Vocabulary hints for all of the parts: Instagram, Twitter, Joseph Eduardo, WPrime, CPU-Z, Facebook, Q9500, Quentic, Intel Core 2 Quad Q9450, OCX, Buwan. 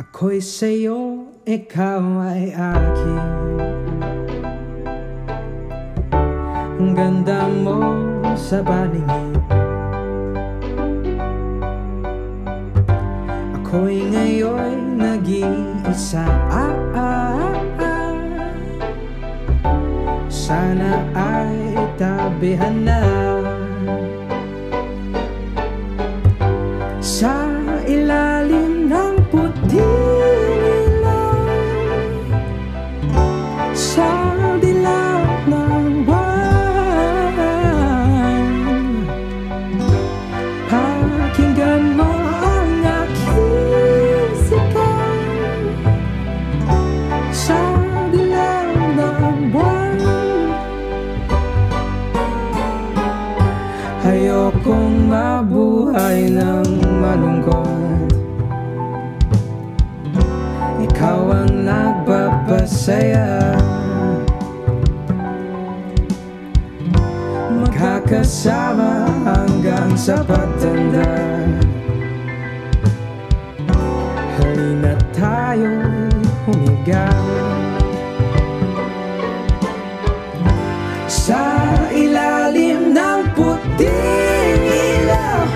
Ako'y sa'yo, ikaw ay akin. Ang ganda mo sa paningin, ako'y ngayon nag-iisa. Sana ay tabihan na sa ilalim ng puting ilaw, sa dilaw ng buwan. Pakinggan mo ang aking sigaw, sa dilaw ng buwan. Ayokong mabuhay ng malungkot, ikaw ang nagpapasaya. Magkakasama hanggang sa pagtanda, halina tayo'y humiga sa ilalim ng puting ilaw,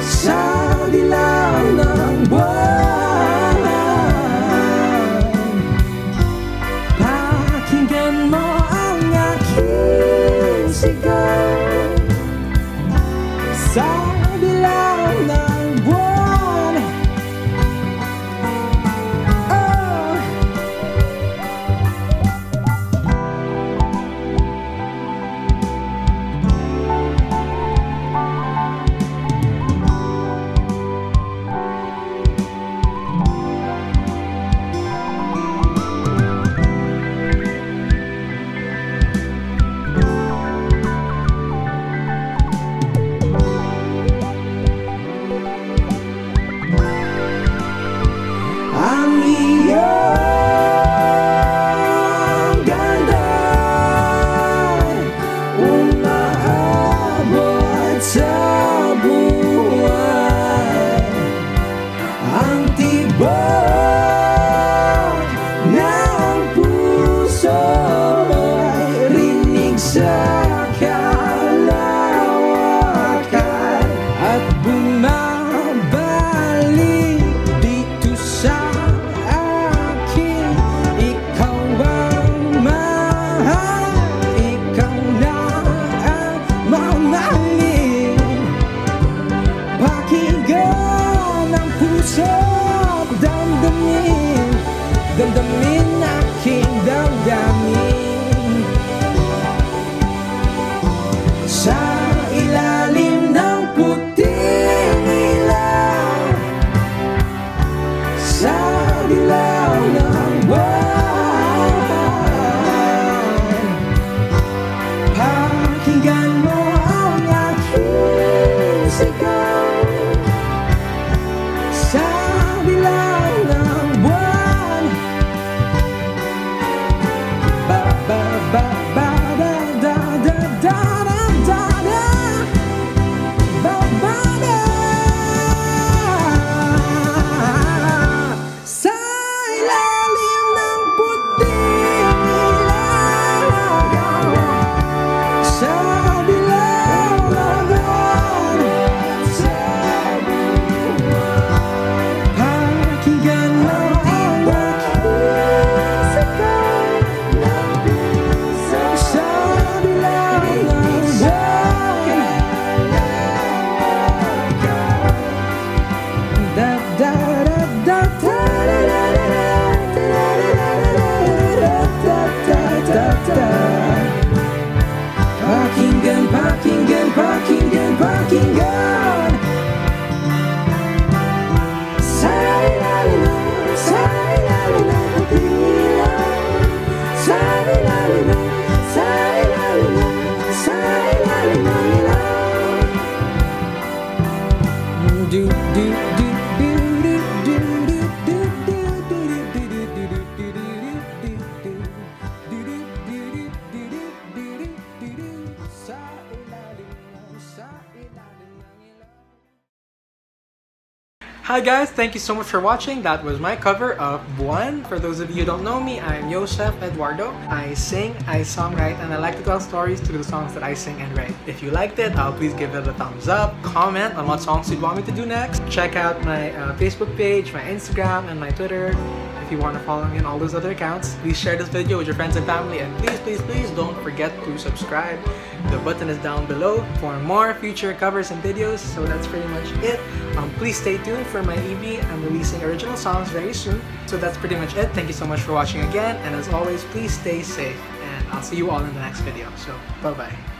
sa dilaw ng buwan. Pakinggan mo ang aking sigaw, sa dilaw ng buwan. Damdamin aking damdamin, sa ilalim ng puting ilaw, sa dilaw ng buwan. Pakinggan mo ang aking sigaw, sa dilaw ng buwan. Sa ilalim Hi guys, thank you so much for watching. That was my cover of Buwan. For those of you who don't know me, I'm Joseph Eduardo. I sing, I songwrite, and I like to tell stories through the songs that I sing and write. If you liked it, please give it a thumbs up, comment on what songs you'd want me to do next. Check out my Facebook page, my Instagram, and my Twitter if you want to follow me on all those other accounts. Please share this video with your friends and family, and please don't forget to subscribe. The button is down below for more future covers and videos. So that's pretty much it. Please stay tuned for my EP. I'm releasing original songs very soon. So that's pretty much it. Thank you so much for watching again, and as always, please stay safe, and I'll see you all in the next video. So bye bye.